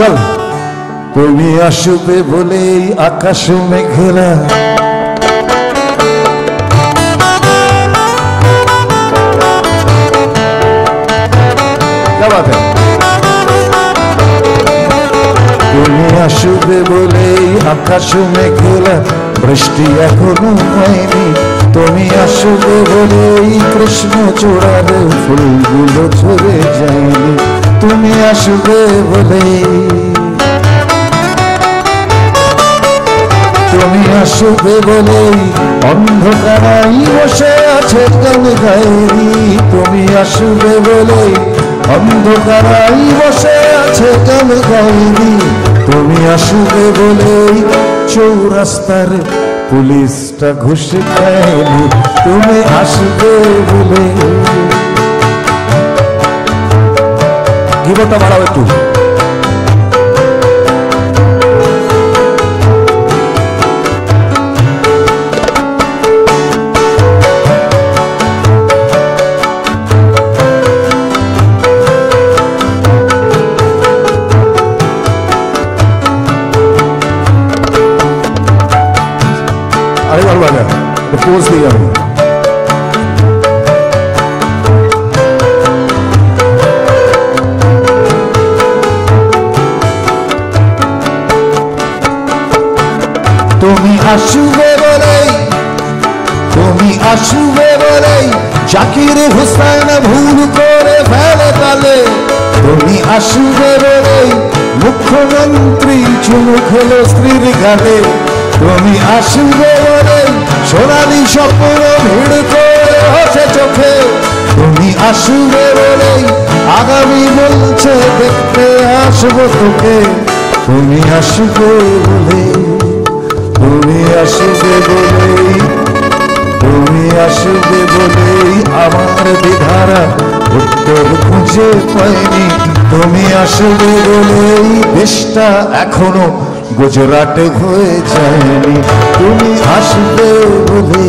চল। তুমি আসবে বলেই আকাশ মেঘলা, তুমি আসবে বলেই আকাশ মেঘলা, বৃষ্টি এখনো হয়নি। তুমি আসবে বলেই কৃষ্ণচূড়ার ফুলগুলো ঝরে যায়নি। তুমি আসবে বলেই, তুমি আসবে বলেই অন্ধকারাই বসে আছে গান গায়রি। তুমি আসবে বলেই অন্ধকারাই বসে আছে গান গায়রি। তুমি আসবে বলেই চৌরাস্তার পুলিশটা ঘুষে খায়নি। তুমি আসবে বলে গিবটা বাড়াও একটু। তুমি আসবে বলেই, তুমি আসবে বলেই জাকির হোসেন ভুল করে ফেলে তালে। তুমি আসবে বলেই মুখ্যমন্ত্রী চুমু খেলো স্ত্রীর গালে। তুমি আসবে বলেই সোনালি স্বপ্ন ভিড় করে হাসে চোখে। তুমি আসবে বলেই আগামী বলছে দেখতে আসবো তোকে। তুমি আসবে বলে, তুমি আসবে বলেই, তুমি আসবে বলেই আমার বিধারা উত্তর খুঁজে পাইনি। তুমি আসবে বলেই দেশটা এখনো গুজরাট হয়ে যায়নি। তুমি আসবে বলে,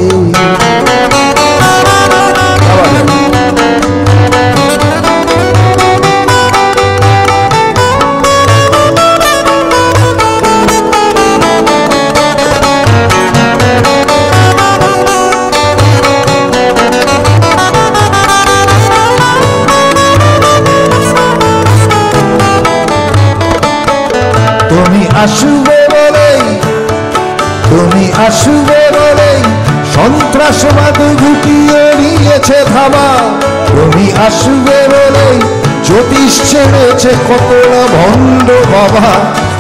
তুমি আসবে বলেই, তুমি আসবে বলেই সন্ত্রাসবাদ গুটিয়ে নিয়েছে ধাবা। তুমি আসবে বলেই জ্যোতিষ ছেড়েছে কত না ভণ্ড বাবা।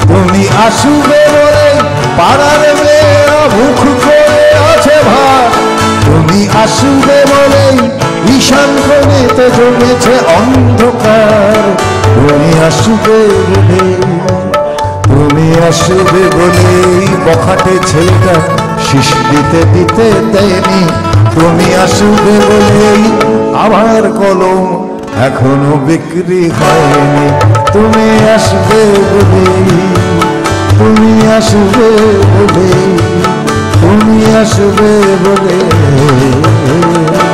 তুমি আসবে বলেই পাড়ার মেয়েরা মুখ করে আছে ভাত। তুমি আসবে বলেই ঈশান কোণেতে জমেছে অন্ধকার। তুমি আসবে বলেই, তুমি আসবে বলেই বখাটে ছেলেটা শিশ দিতে দিতে দেয়নি। তুমি আসবে বলেই আমার কলম এখনো বিক্রি হয়নি। তুমি আসবে বলেই, তুমি আসবে বলেই, তুমি আসবে বলেই।